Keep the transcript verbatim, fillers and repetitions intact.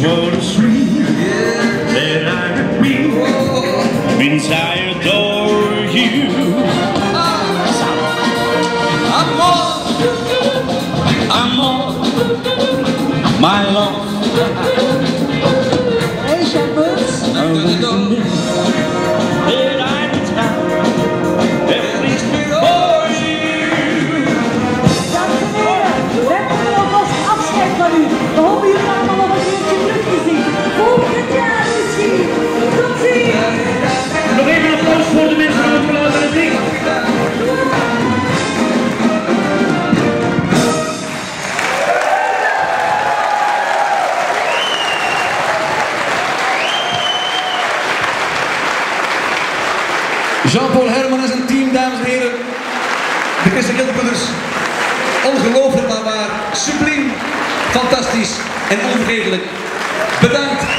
just wanna scream, then I repeat, means I adore you. I'm all, I'm all, my love. Hey, shepherds, I'm gonna go. Head out of town, at least before you. Dankjewel, let me nog eens afscheid van u. We hopen jullie allemaal nog een keertje terug te zien. Volgend jaar misschien. Tot ziens. Nog even een applaus voor de mensen aan het verlaten en ding. Jean-Paul Hermans en zijn team, dames en heren. De Christenhildepudders. Ongelooflijk maar waar. Subliem. Fantastisch. En onvergetelijk. Bedankt.